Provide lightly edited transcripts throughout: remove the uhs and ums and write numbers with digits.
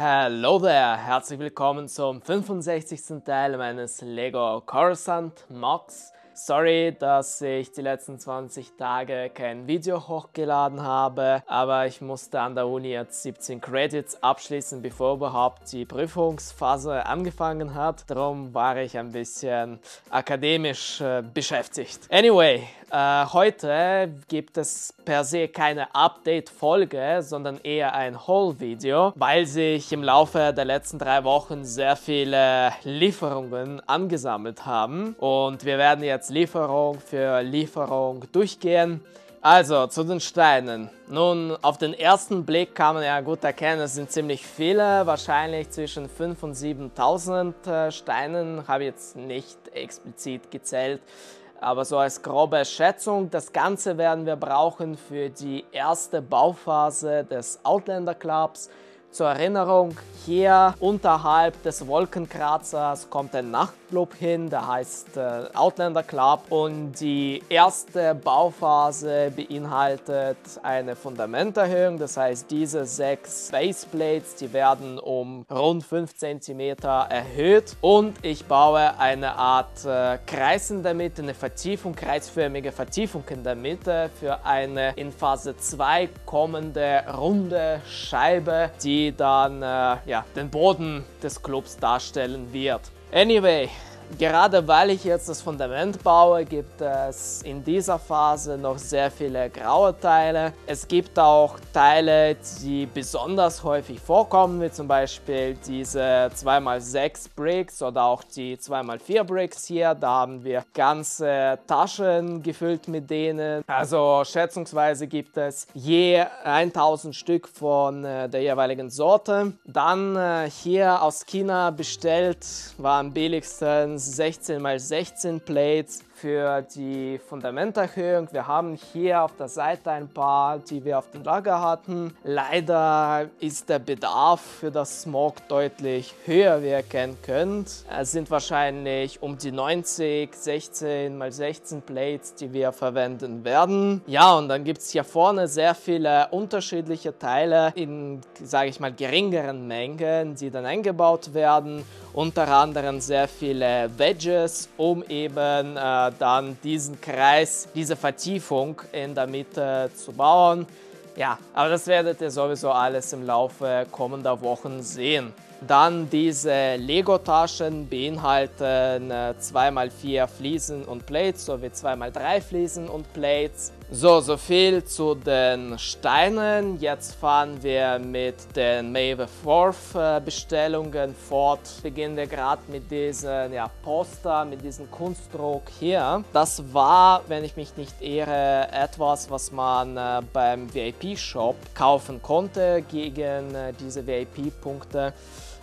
Hello there, herzlich willkommen zum 65. Teil meines Lego Coruscant MOCs. Sorry, dass ich die letzten 20 Tage kein Video hochgeladen habe, aber ich musste an der Uni jetzt 17 Credits abschließen, bevor überhaupt die Prüfungsphase angefangen hat. Darum war ich ein bisschen akademisch beschäftigt. Anyway, heute gibt es per se keine Update-Folge, sondern eher ein Haul-Video, weil sich im Laufe der letzten 3 Wochen sehr viele Lieferungen angesammelt haben und wir werden jetzt Lieferung für Lieferung durchgehen. Also zu den Steinen. Nun, auf den ersten Blick kann man ja gut erkennen, es sind ziemlich viele, wahrscheinlich zwischen 5.000 und 7.000 Steinen, habe ich jetzt nicht explizit gezählt, aber so als grobe Schätzung. Das Ganze werden wir brauchen für die erste Bauphase des Outlander Clubs. Zur Erinnerung, hier unterhalb des Wolkenkratzers kommt ein Nachtclub hin, der heißt Outlander Club, und die erste Bauphase beinhaltet eine Fundamenterhöhung, das heißt, diese 6 Baseplates, die werden um rund 5 cm erhöht, und ich baue eine Art Kreis in der Mitte, eine Vertiefung, kreisförmige Vertiefung in der Mitte für eine in Phase 2 kommende runde Scheibe, die dann den Boden des Clubs darstellen wird. Anyway, gerade weil ich jetzt das Fundament baue, gibt es in dieser Phase noch sehr viele graue Teile. Es gibt auch Teile, die besonders häufig vorkommen, wie zum Beispiel diese 2x6 Bricks oder auch die 2x4 Bricks hier. Da haben wir ganze Taschen gefüllt mit denen. Also schätzungsweise gibt es je 1000 Stück von der jeweiligen Sorte. Dann hier aus China bestellt, war am billigsten 16x16 Plates für die Fundamenterhöhung. Wir haben hier auf der Seite ein paar, die wir auf dem Lager hatten. Leider ist der Bedarf für das MOC deutlich höher, wie ihr erkennen könnt. Es sind wahrscheinlich um die 90 16x16 Plates, die wir verwenden werden. Ja, und dann gibt es hier vorne sehr viele unterschiedliche Teile in, sage ich mal, geringeren Mengen, die dann eingebaut werden. Unter anderem sehr viele Wedges, um eben dann diesen Kreis, diese Vertiefung in der Mitte zu bauen. Ja, aber das werdet ihr sowieso alles im Laufe kommender Wochen sehen. Dann diese Lego-Taschen beinhalten 2x4 Fliesen und Plates sowie 2x3 Fliesen und Plates. So viel zu den Steinen. Jetzt fahren wir mit den May the 4th Bestellungen fort. Beginnen wir gerade mit diesem Poster, mit diesem Kunstdruck hier. Das war, wenn ich mich nicht irre, etwas, was man beim VIP-Shop kaufen konnte gegen diese VIP-Punkte.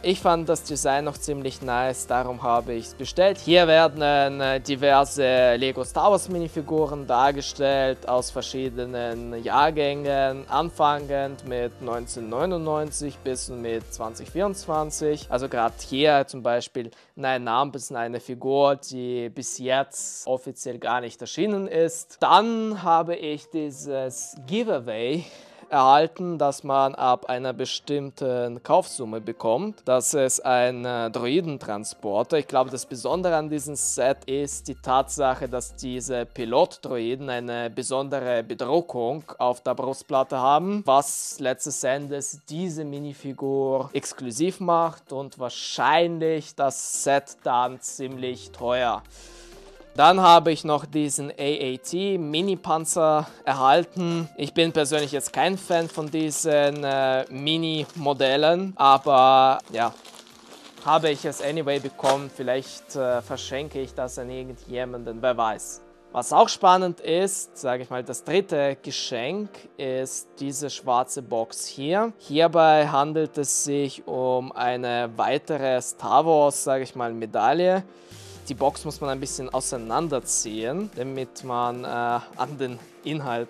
Ich fand das Design noch ziemlich nice, darum habe ich es bestellt. Hier werden diverse Lego Star Wars Minifiguren dargestellt aus verschiedenen Jahrgängen, anfangend mit 1999 bis mit 2024. Also gerade hier zum Beispiel Nine Arms, eine Figur, die bis jetzt offiziell gar nicht erschienen ist. Dann habe ich dieses Giveaway erhalten, dass man ab einer bestimmten Kaufsumme bekommt. Das ist ein Droidentransporter. Ich glaube, das Besondere an diesem Set ist die Tatsache, dass diese Pilotdroiden eine besondere Bedruckung auf der Brustplatte haben, was letztes Endes diese Minifigur exklusiv macht und wahrscheinlich das Set dann ziemlich teuer. Dann habe ich noch diesen AAT Mini-Panzer erhalten. Ich bin persönlich jetzt kein Fan von diesen Mini-Modellen, aber ja, habe ich es anyway bekommen. Vielleicht verschenke ich das an irgendjemanden, wer weiß. Was auch spannend ist, sage ich mal, das dritte Geschenk ist diese schwarze Box hier. Hierbei handelt es sich um eine weitere Star Wars, sage ich mal, Medaille. Die Box muss man ein bisschen auseinanderziehen, damit man an den Inhalt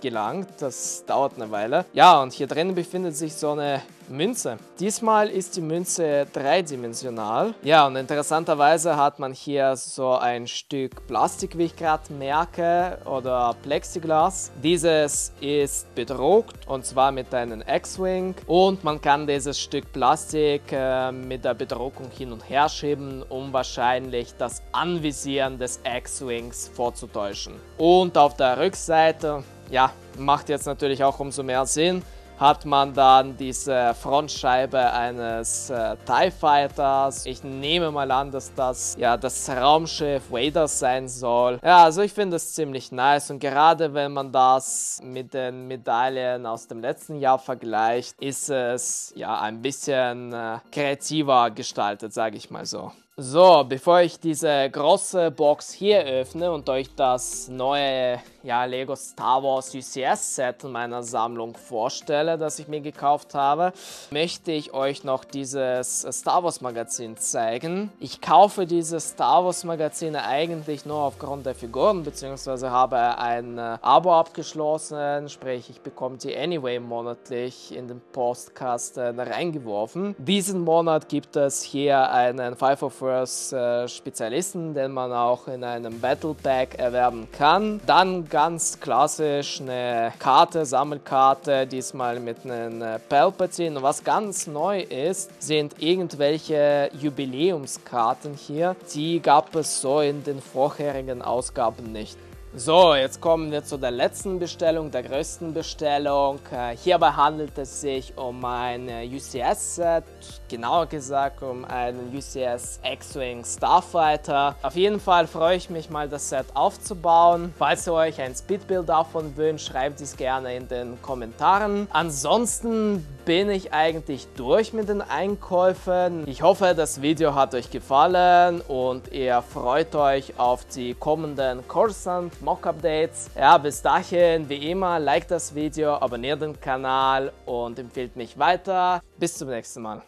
gelangt. Das dauert eine Weile. Ja, und hier drin befindet sich so eine Münze. Diesmal ist die Münze dreidimensional. Ja, und interessanterweise hat man hier so ein Stück Plastik, wie ich gerade merke, oder Plexiglas. Dieses ist bedruckt, und zwar mit einem X-Wing. Und man kann dieses Stück Plastik mit der Bedruckung hin und her schieben, um wahrscheinlich das Anvisieren des X-Wings vorzutäuschen. Und auf der Rückseite, ja, macht jetzt natürlich auch umso mehr Sinn, hat man dann diese Frontscheibe eines TIE Fighters. Ich nehme mal an, dass das ja das Raumschiff Vaders sein soll. Ja, also ich finde es ziemlich nice, und gerade wenn man das mit den Medaillen aus dem letzten Jahr vergleicht, ist es ja ein bisschen kreativer gestaltet, sage ich mal so. So, bevor ich diese große Box hier öffne und euch das neue Lego Star Wars UCS Set in meiner Sammlung vorstelle, das ich mir gekauft habe, möchte ich euch noch dieses Star Wars Magazin zeigen. Ich kaufe diese Star Wars Magazine eigentlich nur aufgrund der Figuren, beziehungsweise habe ein Abo abgeschlossen, sprich ich bekomme die anyway monatlich in den Postkasten reingeworfen. Diesen Monat gibt es hier einen 5 of Spezialisten, den man auch in einem Battle Pack erwerben kann. Dann ganz klassisch eine Karte, Sammelkarte, diesmal mit einem Palpatine. Was ganz neu ist, sind irgendwelche Jubiläumskarten hier. Die gab es so in den vorherigen Ausgaben nicht. So, jetzt kommen wir zu der letzten Bestellung, der größten Bestellung. Hierbei handelt es sich um ein UCS-Set, genauer gesagt um einen UCS X-Wing Starfighter. Auf jeden Fall freue ich mich mal, das Set aufzubauen. Falls ihr euch ein Speedbuild davon wünscht, schreibt es gerne in den Kommentaren. Ansonsten bin ich eigentlich durch mit den Einkäufen. Ich hoffe, das Video hat euch gefallen und ihr freut euch auf die kommenden Coruscant MOC-Updates. Ja, bis dahin, wie immer, liked das Video, abonniert den Kanal und empfiehlt mich weiter. Bis zum nächsten Mal.